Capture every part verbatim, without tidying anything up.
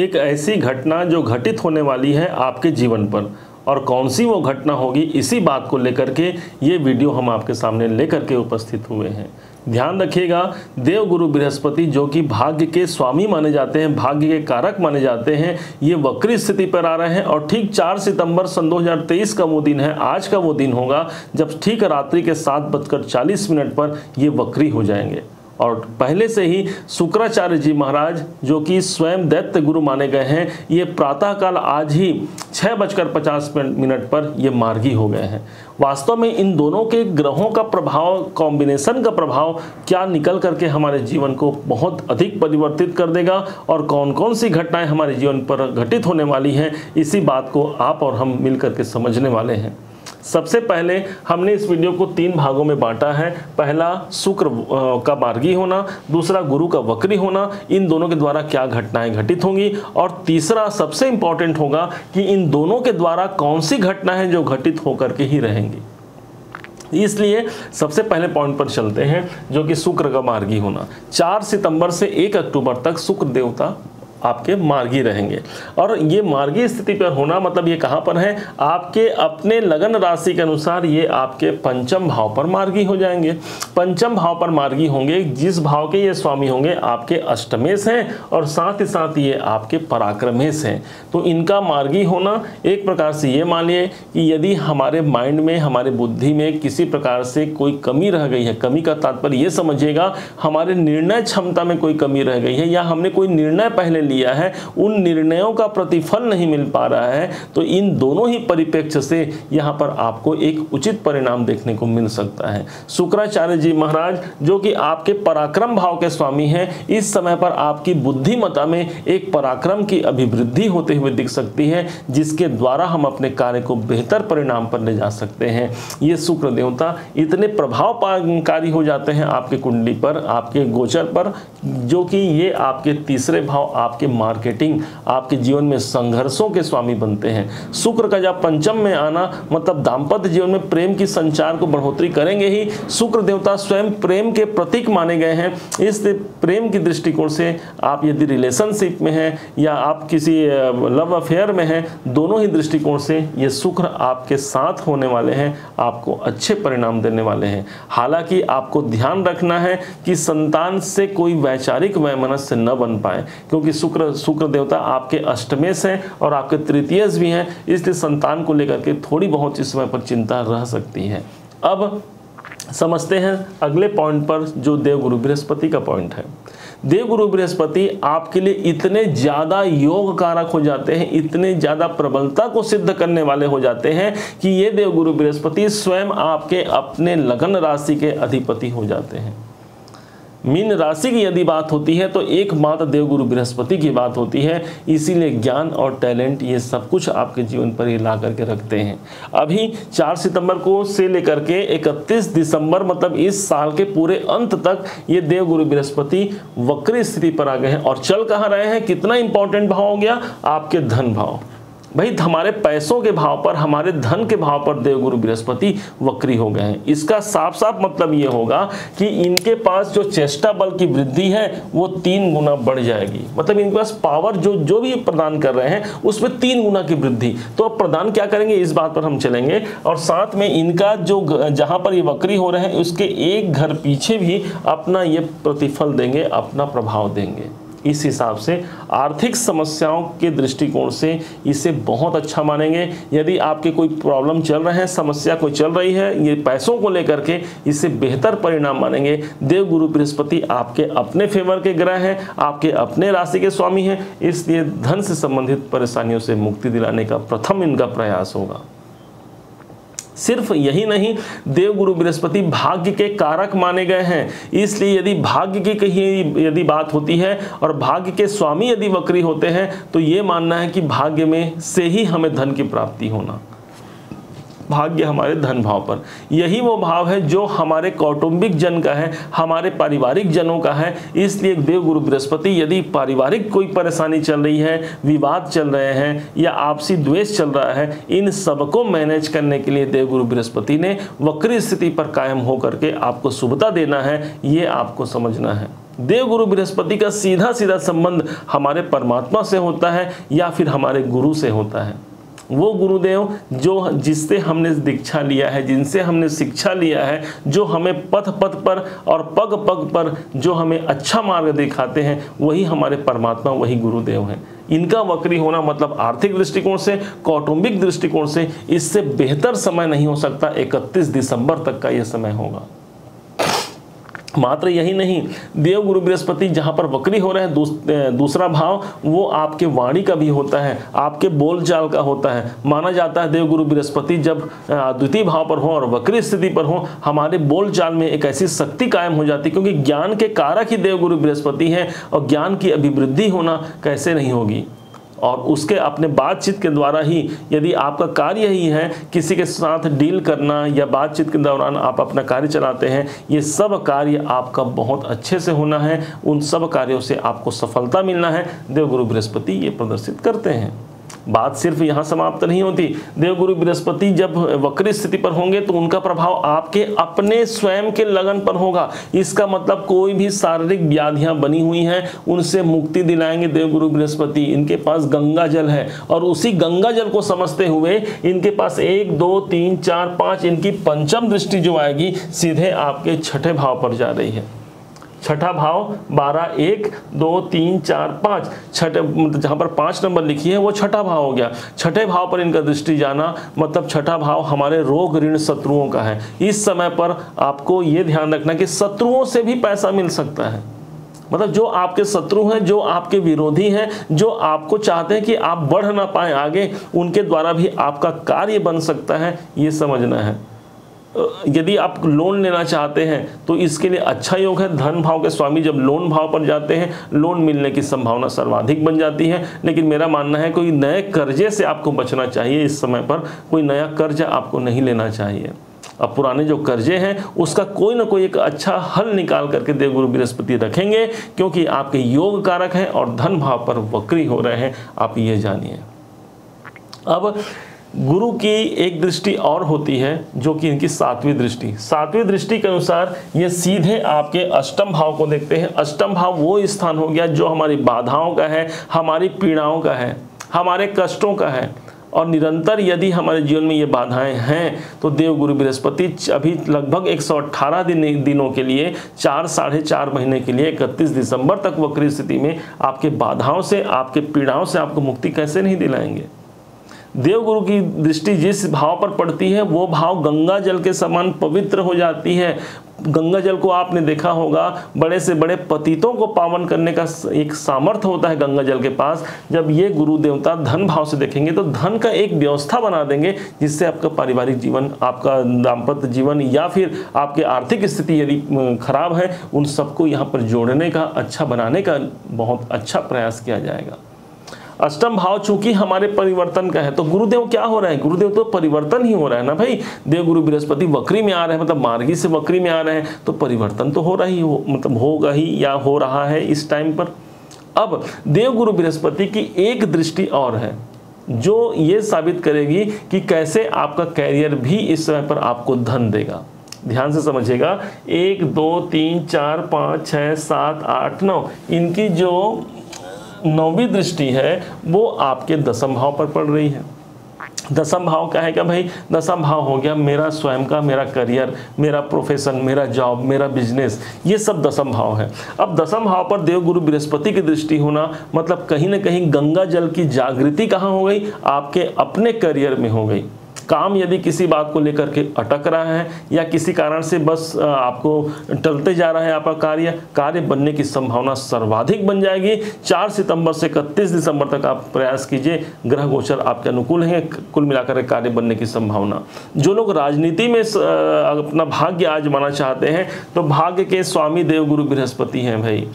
एक ऐसी घटना जो घटित होने वाली है आपके जीवन पर, और कौन सी वो घटना होगी इसी बात को लेकर के ये वीडियो हम आपके सामने लेकर के उपस्थित हुए हैं। ध्यान रखिएगा, देवगुरु बृहस्पति जो कि भाग्य के स्वामी माने जाते हैं, भाग्य के कारक माने जाते हैं, ये वक्री स्थिति पर आ रहे हैं और ठीक चार सितंबर सन दो हज़ार तेईस का वो दिन है, आज का वो दिन होगा जब ठीक रात्रि के सात बजकर चालीस मिनट पर ये वक्री हो जाएंगे। और पहले से ही शुक्राचार्य जी महाराज जो कि स्वयं दैत्य गुरु माने गए हैं, ये प्रातःकाल आज ही छः बजकर पचास मिनट पर ये मार्गी हो गए हैं। वास्तव में इन दोनों के ग्रहों का प्रभाव, कॉम्बिनेशन का प्रभाव क्या निकल करके हमारे जीवन को बहुत अधिक परिवर्तित कर देगा और कौन कौन सी घटनाएं हमारे जीवन पर घटित होने वाली हैं, इसी बात को आप और हम मिल करके समझने वाले हैं। सबसे पहले हमने इस वीडियो को तीन भागों में बांटा है। पहला शुक्र का मार्गी होना, दूसरा गुरु का वक्री होना, इन दोनों के द्वारा क्या घटनाएं घटित होंगी, और तीसरा सबसे इम्पॉर्टेंट होगा कि इन दोनों के द्वारा कौन सी घटनाएं जो घटित होकर के ही रहेंगी। इसलिए सबसे पहले पॉइंट पर चलते हैं जो कि शुक्र का मार्गी होना। चार सितंबर से एक अक्टूबर तक शुक्र देवता आपके मार्गी रहेंगे, और ये मार्गी स्थिति पर होना मतलब ये कहाँ पर है, आपके अपने लगन राशि के अनुसार ये आपके पंचम भाव पर मार्गी हो जाएंगे। पंचम भाव पर मार्गी होंगे, जिस भाव के ये स्वामी होंगे आपके अष्टमेश हैं और साथ ही साथ ये आपके पराक्रमेश हैं। तो इनका मार्गी होना एक प्रकार से ये मानिए कि यदि हमारे माइंड में, हमारे बुद्धि में किसी प्रकार से कोई कमी रह गई है, कमी का तात्पर्य ये समझिएगा हमारे निर्णय क्षमता में कोई कमी रह गई है या हमने कोई निर्णय पहले लिया है, उन निर्णयों का प्रतिफल नहीं मिल पा रहा है, तो इन दोनों ही परिप्रेक्ष्य से यहाँ पर आपको एक उचित परिणाम देखने को मिल सकता है। शुक्राचार्य जी महाराज जो कि आपके पराक्रम भाव के स्वामी हैं, इस समय पर आपकी बुद्धिमता में एक पराक्रम की अभिवृद्धि होते हुए दिख सकती है, जिसके द्वारा हम अपने कार्य को बेहतर परिणाम पर ले जा सकते हैं। ये शुक्र देवता इतने प्रभावकारी हो जाते हैं आपके कुंडली पर, आपके गोचर पर, जो कि ये आपके तीसरे भाव, आपके के मार्केटिंग, आपके जीवन में संघर्षों के स्वामी बनते हैं। शुक्र का जब पंचम में आना मतलब दांपत्य जीवन में प्रेम की संचार को बढ़ोतरी करेंगे ही। शुक्र देवता स्वयं प्रेम के प्रतीक माने गए हैं, इस प्रेम की दृष्टिकोण से आप यदि रिलेशनशिप में हैं या आप किसी लव अफेयर में हैं, दोनों ही दृष्टिकोण से ये शुक्र आपके साथ होने वाले हैं, आपको अच्छे परिणाम देने वाले हैं। हालांकि आपको ध्यान रखना है कि संतान से कोई वैचारिक वैमनस्य न बन पाए, क्योंकि शुक्र शुक्र देवता आपके अष्टमेश हैं और आपके तृतीयस भी हैं, इसलिए संतान को लेकर के थोड़ी बहुत इस समय पर चिंता रह सकती है। अब समझते हैं अगले पॉइंट पर जो देवगुरु बृहस्पति का पॉइंट है। देवगुरु बृहस्पति आपके लिए इतने ज़्यादा योग कारक हो जाते हैं, इतने ज़्यादा प्रबलता को सिद्ध करने वाले हो जाते हैं कि ये देवगुरु बृहस्पति स्वयं आपके अपने लगन राशि के अधिपति हो जाते हैं। मीन राशि की यदि बात होती है तो एकमात्र देवगुरु बृहस्पति की बात होती है, इसीलिए ज्ञान और टैलेंट ये सब कुछ आपके जीवन पर ही ला करके रखते हैं। अभी चार सितंबर को से लेकर के इकतीस दिसंबर मतलब इस साल के पूरे अंत तक ये देवगुरु बृहस्पति वक्री स्थिति पर आ गए हैं और चल कहाँ रहे हैं, कितना इंपॉर्टेंट भाव हो गया आपके धन भाव। भाई हमारे पैसों के भाव पर, हमारे धन के भाव पर देवगुरु बृहस्पति वक्री हो गए हैं। इसका साफ साफ मतलब ये होगा कि इनके पास जो चेष्टा बल की वृद्धि है वो तीन गुना बढ़ जाएगी, मतलब इनके पास पावर जो जो भी प्रदान कर रहे हैं उसमें तीन गुना की वृद्धि। तो अब प्रदान क्या करेंगे इस बात पर हम चलेंगे, और साथ में इनका जो जहाँ पर ये वक्री हो रहे हैं उसके एक घर पीछे भी अपना ये प्रतिफल देंगे, अपना प्रभाव देंगे। इस हिसाब से आर्थिक समस्याओं के दृष्टिकोण से इसे बहुत अच्छा मानेंगे। यदि आपके कोई प्रॉब्लम चल रहे हैं, समस्या कोई चल रही है, ये पैसों को लेकर के इसे बेहतर परिणाम मानेंगे। देवगुरु बृहस्पति आपके अपने फेवर के ग्रह हैं, आपके अपने राशि के स्वामी हैं, इसलिए धन से संबंधित परेशानियों से मुक्ति दिलाने का प्रथम इनका प्रयास होगा। सिर्फ यही नहीं, देवगुरु बृहस्पति भाग्य के कारक माने गए हैं, इसलिए यदि भाग्य की कहीं यदि बात होती है और भाग्य के स्वामी यदि वक्री होते हैं तो ये मानना है कि भाग्य में से ही हमें धन की प्राप्ति होना, भाग्य हमारे धन भाव पर। यही वो भाव है जो हमारे कौटुंबिक जन का है, हमारे पारिवारिक जनों का है, इसलिए देवगुरु बृहस्पति यदि पारिवारिक कोई परेशानी चल रही है, विवाद चल रहे हैं या आपसी द्वेष चल रहा है, इन सबको मैनेज करने के लिए देवगुरु बृहस्पति ने वक्री स्थिति पर कायम होकर के आपको शुभता देना है, ये आपको समझना है। देवगुरु बृहस्पति का सीधा सीधा संबंध हमारे परमात्मा से होता है या फिर हमारे गुरु से होता है। वो गुरुदेव जो जिससे हमने दीक्षा लिया है, जिनसे हमने शिक्षा लिया है, जो हमें पथ पथ पर और पग पग पर जो हमें अच्छा मार्ग दिखाते हैं, वही हमारे परमात्मा, वही गुरुदेव हैं। इनका वक्री होना मतलब आर्थिक दृष्टिकोण से, कौटुंबिक दृष्टिकोण से इससे बेहतर समय नहीं हो सकता। इकतीस दिसंबर तक का यह समय होगा। मात्र यही नहीं, देव गुरु बृहस्पति जहाँ पर वक्री हो रहे हैं, दूस, दूसरा भाव वो आपके वाणी का भी होता है, आपके बोलचाल का होता है। माना जाता है देव गुरु बृहस्पति जब द्वितीय भाव पर हो और वक्री स्थिति पर हो, हमारे बोलचाल में एक ऐसी शक्ति कायम हो जाती है, क्योंकि ज्ञान के कारक ही देव गुरु बृहस्पति है और ज्ञान की अभिवृद्धि होना कैसे नहीं होगी। और उसके अपने बातचीत के द्वारा ही, यदि आपका कार्य ही है किसी के साथ डील करना या बातचीत के दौरान आप अपना कार्य चलाते हैं, ये सब कार्य आपका बहुत अच्छे से होना है, उन सब कार्यों से आपको सफलता मिलना है। देवगुरु बृहस्पति ये प्रदर्शित करते हैं। बात सिर्फ यहाँ समाप्त नहीं होती। देवगुरु बृहस्पति जब वक्री स्थिति पर होंगे तो उनका प्रभाव आपके अपने स्वयं के लगन पर होगा। इसका मतलब कोई भी शारीरिक व्याधियां बनी हुई हैं उनसे मुक्ति दिलाएंगे देवगुरु बृहस्पति। इनके पास गंगा जल है और उसी गंगा जल को समझते हुए इनके पास एक दो तीन चार पाँच, इनकी पंचम दृष्टि जो आएगी सीधे आपके छठे भाव पर जा रही है। छठा भाव बारह, एक, दो, तीन, चार, पाँच, छठे जहाँ पर पाँच नंबर लिखी है वो छठा भाव हो गया। छठे भाव पर इनका दृष्टि जाना मतलब छठा भाव हमारे रोग ऋण शत्रुओं का है। इस समय पर आपको ये ध्यान रखना कि शत्रुओं से भी पैसा मिल सकता है। मतलब जो आपके शत्रु हैं, जो आपके विरोधी हैं, जो आपको चाहते हैं कि आप बढ़ ना पाए आगे, उनके द्वारा भी आपका कार्य बन सकता है, ये समझना है। यदि आप लोन लेना चाहते हैं तो इसके लिए अच्छा योग है। धन भाव के स्वामी जब लोन भाव पर जाते हैं, लोन मिलने की संभावना सर्वाधिक बन जाती है। लेकिन मेरा मानना है कोई नए कर्जे से आपको बचना चाहिए। इस समय पर कोई नया कर्जा आपको नहीं लेना चाहिए। अब पुराने जो कर्जे हैं उसका कोई ना कोई एक अच्छा हल निकाल करके देवगुरु बृहस्पति रखेंगे, क्योंकि आपके योग कारक हैं और धन भाव पर वक्री हो रहे हैं, आप ये जानिए। अब गुरु की एक दृष्टि और होती है जो कि इनकी सातवीं दृष्टि। सातवीं दृष्टि के अनुसार ये सीधे आपके अष्टम भाव को देखते हैं। अष्टम भाव वो स्थान हो गया जो हमारी बाधाओं का है, हमारी पीड़ाओं का है, हमारे कष्टों का है। और निरंतर यदि हमारे जीवन में ये बाधाएं हैं तो देवगुरु बृहस्पति अभी लगभग एक सौ अठारह दिन दिनों के लिए, चार साढ़े चार महीने के लिए, इकतीस दिसंबर तक वक्री स्थिति में आपके बाधाओं से, आपके पीड़ाओं से आपको मुक्ति कैसे नहीं दिलाएंगे। देवगुरु की दृष्टि जिस भाव पर पड़ती है वो भाव गंगा जल के समान पवित्र हो जाती है। गंगा जल को आपने देखा होगा, बड़े से बड़े पतितों को पावन करने का एक सामर्थ्य होता है गंगा जल के पास। जब ये गुरु देवता धन भाव से देखेंगे तो धन का एक व्यवस्था बना देंगे, जिससे आपका पारिवारिक जीवन, आपका दाम्पत्य जीवन या फिर आपकी आर्थिक स्थिति यदि खराब है, उन सबको यहाँ पर जोड़ने का, अच्छा बनाने का बहुत अच्छा प्रयास किया जाएगा। अष्टम भाव चूंकि हमारे परिवर्तन का है तो गुरुदेव क्या हो रहे हैं? गुरुदेव तो परिवर्तन ही हो रहा है ना भाई। देव गुरु बृहस्पति वक्री में आ रहे हैं, मतलब मार्गी से वक्री में आ रहे हैं, तो परिवर्तन तो हो रहा ही हो मतलब होगा ही या हो रहा है इस टाइम पर। अब देव गुरु बृहस्पति की एक दृष्टि और है जो ये साबित करेगी कि कैसे आपका कैरियर भी इस समय पर आपको धन देगा। ध्यान से समझिएगा, एक, दो, तीन, चार, पाँच, छः, सात, आठ, नौ, इनकी जो नौवीं दृष्टि है वो आपके दसम भाव पर पड़ रही है। दसम भाव क्या है क्या भाई? दसम भाव हो गया मेरा स्वयं का, मेरा करियर, मेरा प्रोफेशन, मेरा जॉब, मेरा बिजनेस, ये सब दसम भाव है। अब दसम भाव पर देवगुरु बृहस्पति की दृष्टि होना मतलब कहीं ना कहीं गंगा जल की जागृति कहाँ हो गई? आपके अपने करियर में हो गई। काम यदि किसी बात को लेकर के अटक रहा है या किसी कारण से बस आपको टलते जा रहा है आपका कार्य, कार्य बनने की संभावना सर्वाधिक बन जाएगी। चार सितंबर से इकतीस दिसंबर तक आप प्रयास कीजिए, ग्रह गोचर आपके अनुकूल हैं, कुल मिलाकर कार्य बनने की संभावना। जो लोग राजनीति में अपना भाग्य आजमाना चाहते हैं तो भाग्य के स्वामी देवगुरु बृहस्पति हैं भाई,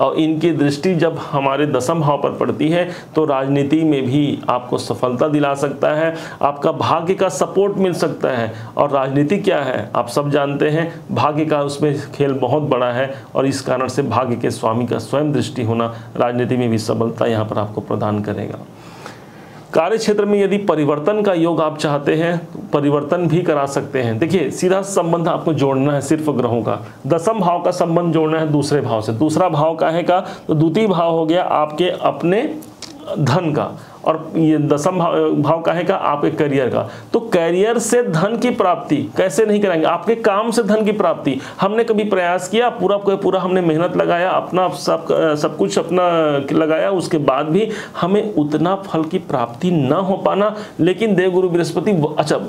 और इनकी दृष्टि जब हमारे दसम भाव पर पड़ती है तो राजनीति में भी आपको सफलता दिला सकता है, आपका भाग्य का सपोर्ट मिल सकता है। और राजनीति क्या है आप सब जानते हैं, भाग्य का उसमें खेल बहुत बड़ा है, और इस कारण से भाग्य के स्वामी का स्वयं दृष्टि होना राजनीति में भी सफलता यहाँ पर आपको प्रदान करेगा। कार्य क्षेत्र में यदि परिवर्तन का योग आप चाहते हैं तो परिवर्तन भी करा सकते हैं। देखिए सीधा संबंध आपको जोड़ना है सिर्फ ग्रहों का, दसम भाव का संबंध जोड़ना है दूसरे भाव से। दूसरा भाव का है का तो द्वितीय भाव हो गया आपके अपने धन का, और ये दसम भाव का है का आपके करियर का। तो करियर से धन की प्राप्ति कैसे नहीं कराएंगे, आपके काम से धन की प्राप्ति। हमने कभी प्रयास किया, पूरा पूरा हमने मेहनत लगाया, अपना सब सब कुछ अपना लगाया, उसके बाद भी हमें उतना फल की प्राप्ति ना हो पाना। लेकिन देव गुरु बृहस्पति, अच्छा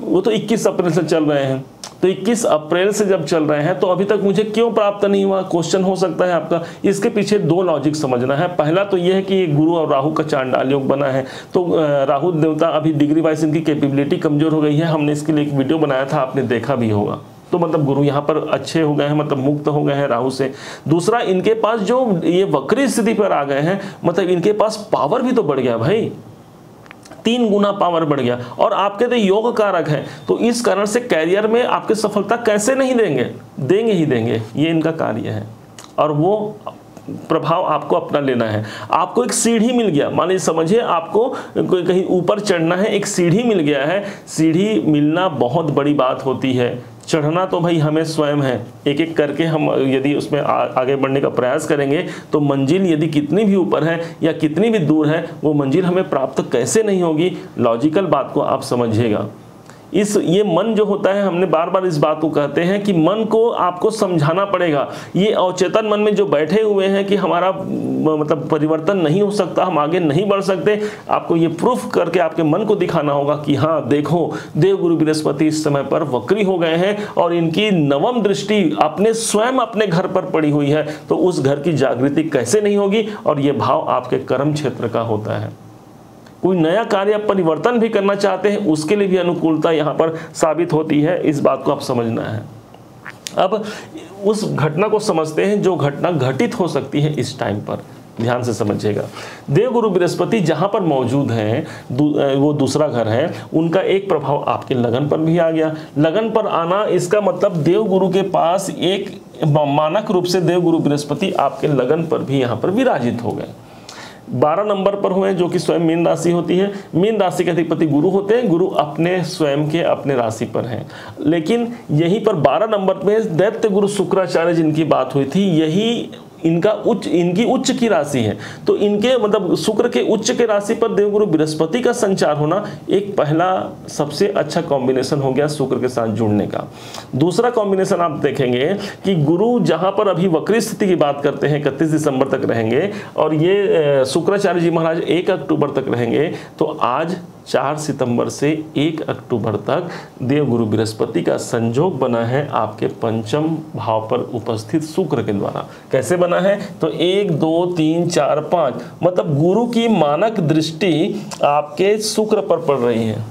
वो तो इक्कीस अप्रैल से चल रहे हैं, तो इक्कीस अप्रैल से जब चल रहे हैं तो अभी तक मुझे क्यों प्राप्त नहीं हुआ, क्वेश्चन हो सकता है आपका। इसके पीछे दो लॉजिक समझना है। पहला तो यह है कि ये गुरु और राहु का चांडाल योग बना है, तो राहु देवता अभी डिग्री वाइज इनकी कैपेबिलिटी कमजोर हो गई है। हमने इसके लिए एक वीडियो बनाया था, आपने देखा भी होगा। तो मतलब गुरु यहाँ पर अच्छे हो गए हैं, मतलब मुक्त हो गए हैं राहु से। दूसरा, इनके पास जो ये वक्री स्थिति पर आ गए हैं, मतलब इनके पास पावर भी तो बढ़ गया भाई, तीन गुना पावर बढ़ गया, और आपके तो योग कारक है। तो इस कारण से कैरियर में आपके सफलता कैसे नहीं देंगे, देंगे ही देंगे। ये इनका कार्य है और वो प्रभाव आपको अपना लेना है। आपको एक सीढ़ी मिल गया, मानिए समझिए आपको कहीं ऊपर चढ़ना है, एक सीढ़ी मिल गया है। सीढ़ी मिलना बहुत बड़ी बात होती है, चढ़ना तो भाई हमें स्वयं है। एक एक करके हम यदि उसमें आ, आगे बढ़ने का प्रयास करेंगे तो मंजिल यदि कितनी भी ऊपर है या कितनी भी दूर है, वो मंजिल हमें प्राप्त कैसे नहीं होगी। लॉजिकल बात को आप समझिएगा। इस ये मन जो होता है, हमने बार बार इस बात को कहते हैं कि मन को आपको समझाना पड़ेगा। ये अवचेतन मन में जो बैठे हुए हैं कि हमारा मतलब परिवर्तन नहीं हो सकता, हम आगे नहीं बढ़ सकते, आपको ये प्रूफ करके आपके मन को दिखाना होगा कि हाँ देखो, देव गुरु बृहस्पति इस समय पर वक्री हो गए हैं और इनकी नवम दृष्टि अपने स्वयं अपने घर पर पड़ी हुई है, तो उस घर की जागृति कैसे नहीं होगी। और ये भाव आपके कर्म क्षेत्र का होता है। कोई नया कार्य परिवर्तन भी करना चाहते हैं, उसके लिए भी अनुकूलता यहाँ पर साबित होती है। इस बात को आप समझना है। अब उस घटना को समझते हैं जो घटना घटित हो सकती है इस टाइम पर, ध्यान से समझिएगा। देव गुरु बृहस्पति जहाँ पर मौजूद हैं, वो दूसरा घर है, उनका एक प्रभाव आपके लगन पर भी आ गया। लगन पर आना, इसका मतलब देव गुरु के पास एक मानक रूप से देव गुरु बृहस्पति आपके लगन पर भी यहाँ पर विराजित हो गए। बारह नंबर पर हुए जो कि स्वयं मीन राशि होती है। मीन राशि के अधिपति गुरु होते हैं, गुरु अपने स्वयं के अपने राशि पर हैं। लेकिन यहीं पर बारह नंबर में दैत्य गुरु शुक्राचार्य जिनकी बात हुई थी, यही इनका उच्च इनकी उच्च की राशि है। तो इनके मतलब शुक्र के उच्च के राशि पर देवगुरु बृहस्पति का संचार होना एक पहला सबसे अच्छा कॉम्बिनेशन हो गया शुक्र के साथ जुड़ने का। दूसरा कॉम्बिनेशन आप देखेंगे कि गुरु जहां पर अभी वक्री स्थिति की बात करते हैं, इकतीस दिसंबर तक रहेंगे, और ये शुक्राचार्य जी महाराज एक अक्टूबर तक रहेंगे। तो आज चार सितंबर से एक अक्टूबर तक देवगुरु बृहस्पति का संयोग बना है आपके पंचम भाव पर उपस्थित शुक्र के द्वारा। कैसे बना है, तो एक दो तीन चार पाँच, मतलब गुरु की मानक दृष्टि आपके शुक्र पर पड़ रही है।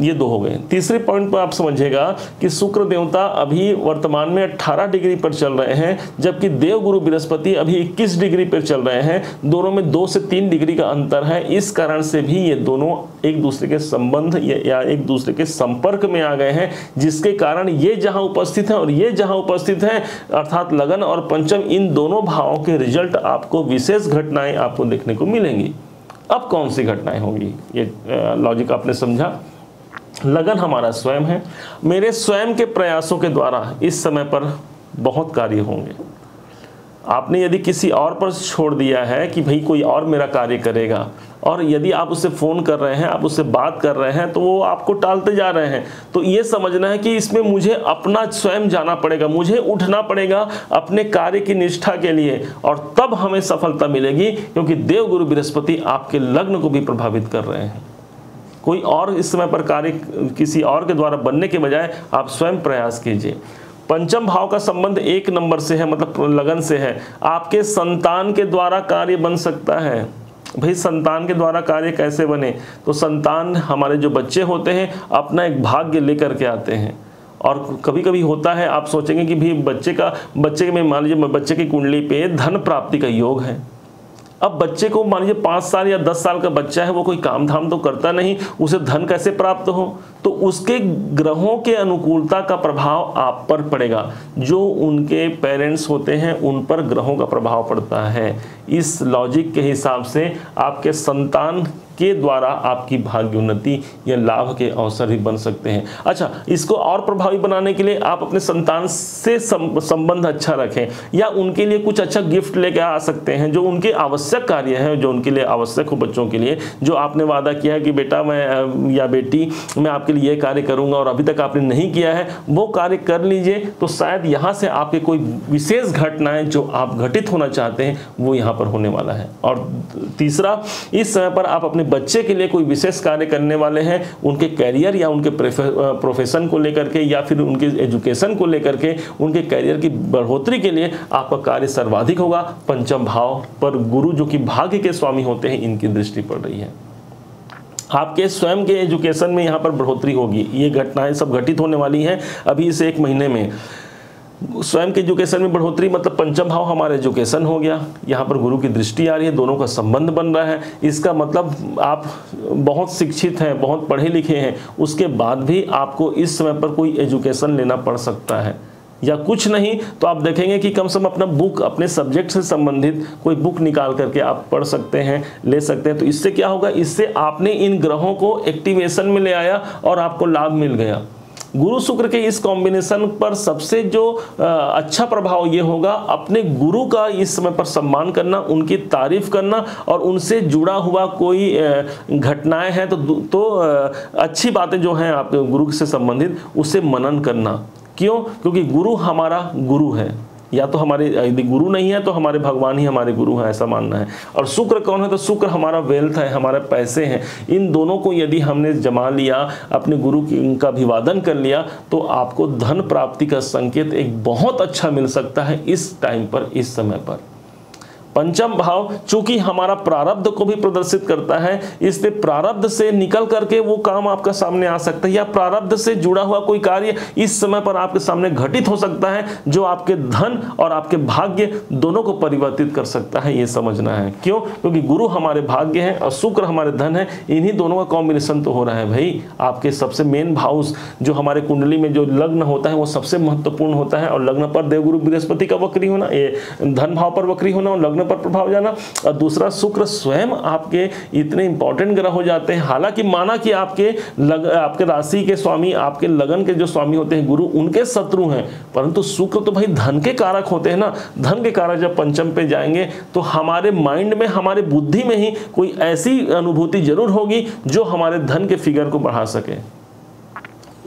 ये दो हो गए। तीसरे पॉइंट पर आप समझिएगा कि शुक्र देवता अभी वर्तमान में अठारह डिग्री पर चल रहे हैं, जबकि देव गुरु बृहस्पति अभी इक्कीस डिग्री पर चल रहे हैं। दोनों में दो से तीन डिग्री का अंतर है। इस कारण से भी ये दोनों एक दूसरे के संबंध या एक दूसरे के संपर्क में आ गए हैं, जिसके कारण ये जहाँ उपस्थित हैं और ये जहाँ उपस्थित हैं, अर्थात लगन और पंचम, इन दोनों भावों के रिजल्ट आपको विशेष घटनाएँ आपको देखने को मिलेंगी। अब कौन सी घटनाएँ होंगी, ये लॉजिक आपने समझा। लगन हमारा स्वयं है, मेरे स्वयं के प्रयासों के द्वारा इस समय पर बहुत कार्य होंगे। आपने यदि किसी और पर छोड़ दिया है कि भाई कोई और मेरा कार्य करेगा, और यदि आप उससे फ़ोन कर रहे हैं, आप उससे बात कर रहे हैं, तो वो आपको टालते जा रहे हैं। तो ये समझना है कि इसमें मुझे अपना स्वयं जाना पड़ेगा, मुझे उठना पड़ेगा अपने कार्य की निष्ठा के लिए, और तब हमें सफलता मिलेगी, क्योंकि देव गुरु बृहस्पति आपके लग्न को भी प्रभावित कर रहे हैं। कोई और इस समय पर कार्य किसी और के द्वारा बनने के बजाय आप स्वयं प्रयास कीजिए। पंचम भाव का संबंध एक नंबर से है, मतलब लगन से है। आपके संतान के द्वारा कार्य बन सकता है। भाई संतान के द्वारा कार्य कैसे बने, तो संतान हमारे जो बच्चे होते हैं अपना एक भाग्य लेकर के आते हैं। और कभी कभी होता है आप सोचेंगे कि भाई बच्चे का बच्चे में मान लीजिए बच्चे की कुंडली पे धन प्राप्ति का योग है, अब बच्चे को मानिए पाँच साल या दस साल का बच्चा है, वो कोई काम धाम तो करता नहीं, उसे धन कैसे प्राप्त हो, तो उसके ग्रहों के अनुकूलता का प्रभाव आप पर पड़ेगा। जो उनके पेरेंट्स होते हैं उन पर ग्रहों का प्रभाव पड़ता है। इस लॉजिक के हिसाब से आपके संतान के द्वारा आपकी भाग्योन्नति या लाभ के अवसर भी बन सकते हैं। अच्छा, इसको और प्रभावी बनाने के लिए आप अपने संतान से संबंध अच्छा रखें या उनके लिए कुछ अच्छा गिफ्ट लेकर आ सकते हैं, जो उनके आवश्यक कार्य है, जो उनके लिए आवश्यक हो। बच्चों के लिए जो आपने वादा किया है कि बेटा मैं या बेटी मैं आपके लिए ये कार्य करूँगा और अभी तक आपने नहीं किया है, वो कार्य कर लीजिए, तो शायद यहाँ से आपके कोई विशेष घटनाएँ जो आप घटित होना चाहते हैं वो यहाँ पर होने वाला है। और तीसरा, इस समय पर आप अपने बच्चे के लिए कोई विशेष कार्य करने वाले हैं, उनके कैरियर या उनके प्रोफेशन को लेकर के या फिर उनके एजुकेशन को लेकर के, उनके कैरियर की बढ़ोतरी के लिए आपका कार्य सर्वाधिक होगा। पंचम भाव पर गुरु जो कि भाग्य के स्वामी होते हैं, इनकी दृष्टि पड़ रही है। आपके स्वयं के एजुकेशन में यहाँ पर बढ़ोतरी होगी। ये घटनाएं सब घटित होने वाली हैं अभी इस एक महीने में। स्वयं के एजुकेशन में बढ़ोतरी मतलब पंचम भाव हमारा एजुकेशन हो गया, यहाँ पर गुरु की दृष्टि आ रही है, दोनों का संबंध बन रहा है। इसका मतलब आप बहुत शिक्षित हैं, बहुत पढ़े लिखे हैं, उसके बाद भी आपको इस समय पर कोई एजुकेशन लेना पड़ सकता है, या कुछ नहीं तो आप देखेंगे कि कम से कम अपना बुक, अपने सब्जेक्ट से संबंधित कोई बुक निकाल करके आप पढ़ सकते हैं, ले सकते हैं। तो इससे क्या होगा, इससे आपने इन ग्रहों को एक्टिवेशन में ले आया और आपको लाभ मिल गया। गुरु शुक्र के इस कॉम्बिनेशन पर सबसे जो अच्छा प्रभाव ये होगा, अपने गुरु का इस समय पर सम्मान करना, उनकी तारीफ करना, और उनसे जुड़ा हुआ कोई घटनाएं हैं तो तो अच्छी बातें जो हैं आपके गुरु से संबंधित, उससे मनन करना। क्यों? क्योंकि गुरु हमारा गुरु है, या तो हमारे यदि गुरु नहीं है तो हमारे भगवान ही हमारे गुरु हैं, ऐसा मानना है। और शुक्र कौन है, तो शुक्र हमारा वेल्थ है, हमारे पैसे हैं। इन दोनों को यदि हमने जमा लिया, अपने गुरु का अभिवादन कर लिया, तो आपको धन प्राप्ति का संकेत एक बहुत अच्छा मिल सकता है इस टाइम पर, इस समय पर। पंचम भाव चूंकि हमारा प्रारब्ध को भी प्रदर्शित करता है, इसलिए प्रारब्ध से निकल करके वो काम आपका सामने आ सकता है, या प्रारब्ध से जुड़ा हुआ कोई कार्य इस समय पर आपके सामने घटित हो सकता है, जो आपके धन और आपके भाग्य दोनों को परिवर्तित कर सकता है, ये समझना है। क्यों? क्योंकि गुरु हमारे भाग्य हैं और शुक्र हमारे धन है, इन्हीं दोनों का कॉम्बिनेशन तो हो रहा है भाई। आपके सबसे मेन भाव जो हमारे कुंडली में जो लग्न होता है वो सबसे महत्वपूर्ण होता है, और लग्न पर देवगुरु बृहस्पति का वक्री होना, धन भाव पर वक्री होना और लग्न पर प्रभाव जाना, और दूसरा शुक्र स्वयं आपके इतने इंपॉर्टेंट ग्रह हो जाते हैं। हालांकि माना कि आपके लग, आपके राशि के स्वामी, आपके लगन के जो स्वामी होते हैं गुरु, उनके शत्रु हैं, परंतु शुक्र तो भाई धन के कारक होते हैं ना। धन के कारक जब पंचम पे जाएंगे तो हमारे माइंड में, हमारे बुद्धि में ही कोई ऐसी अनुभूति जरूर होगी जो हमारे धन के फिगर को बढ़ा सके।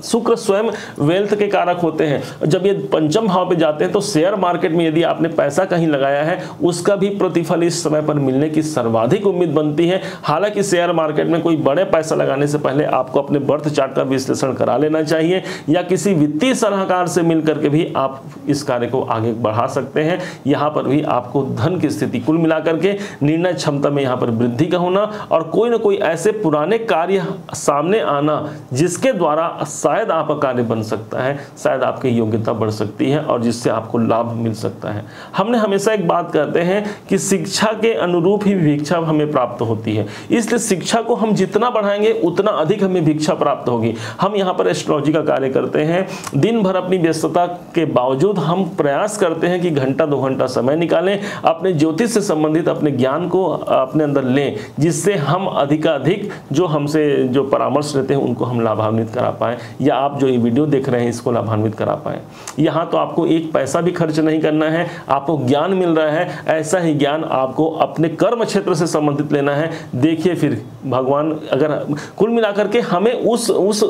शुक्र स्वयं वेल्थ के कारक होते हैं। जब ये पंचम भाव पे जाते हैं तो शेयर मार्केट में यदि आपने पैसा कहीं लगाया है, उसका भी प्रतिफल इस समय पर मिलने की सर्वाधिक उम्मीद बनती है। हालांकि शेयर मार्केट में कोई बड़े पैसा लगाने से पहले आपको अपने बर्थ चार्ट का विश्लेषण करा लेना चाहिए, या किसी वित्तीय सलाहकार से मिल करके भी आप इस कार्य को आगे बढ़ा सकते हैं। यहाँ पर भी आपको धन की स्थिति, कुल मिलाकर के निर्णय क्षमता में यहाँ पर वृद्धि का होना, और कोई ना कोई ऐसे पुराने कार्य सामने आना जिसके द्वारा शायद आपका कार्य बन सकता है, शायद आपकी योग्यता बढ़ सकती है और जिससे आपको लाभ मिल सकता है। हमने हमेशा एक बात कहते हैं कि शिक्षा के अनुरूप ही भिक्षा हमें प्राप्त होती है, इसलिए शिक्षा को हम जितना बढ़ाएंगे उतना अधिक हमें भिक्षा प्राप्त होगी। हम यहाँ पर एस्ट्रोलॉजी का कार्य करते हैं, दिन भर अपनी व्यस्तता के बावजूद हम प्रयास करते हैं कि घंटा दो घंटा समय निकालें, अपने ज्योतिष से संबंधित अपने ज्ञान को अपने अंदर लें, जिससे हम अधिकाधिक जो हमसे जो परामर्श लेते हैं उनको हम लाभान्वित करा पाएँ, या आप जो ये वीडियो देख रहे हैं इसको लाभान्वित करा पाए। यहाँ तो आपको एक पैसा भी खर्च नहीं करना है, आपको ज्ञान मिल रहा है, ऐसा ही ज्ञान आपको अपने कर्म क्षेत्र से संबंधित लेना है। देखिए फिर भगवान, अगर कुल मिलाकर के हमें उस उस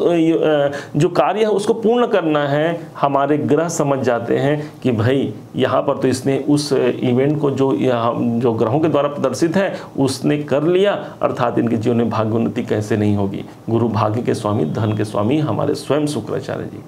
जो कार्य है उसको पूर्ण करना है, हमारे ग्रह समझ जाते हैं कि भाई यहाँ पर तो इसने उस इवेंट को जो जो ग्रहों के द्वारा प्रदर्शित है उसने कर लिया, अर्थात इनके जीवन में भाग्योन्नति कैसे नहीं होगी। गुरु भाग्य के स्वामी, धन के स्वामी हमारे स्वयं शुक्राचार्य जी।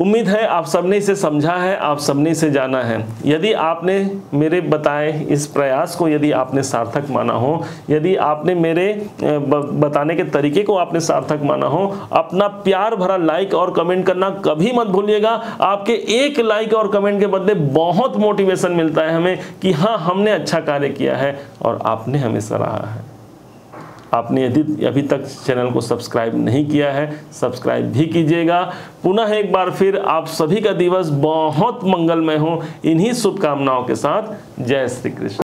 उम्मीद है आप सबने इसे समझा है, आप सबने इसे जाना है। यदि आपने मेरे बताए इस प्रयास को यदि आपने सार्थक माना हो, यदि आपने मेरे बताने के तरीके को आपने सार्थक माना हो, अपना प्यार भरा लाइक और कमेंट करना कभी मत भूलिएगा। आपके एक लाइक और कमेंट के बदले बहुत मोटिवेशन मिलता है हमें कि हाँ, हमने अच्छा कार्य किया है और आपने हमें सराहा है। आपने यदि अभी तक चैनल को सब्सक्राइब नहीं किया है, सब्सक्राइब भी कीजिएगा। पुनः एक बार फिर आप सभी का दिवस बहुत मंगलमय हो, इन्हीं शुभकामनाओं के साथ जय श्री कृष्ण।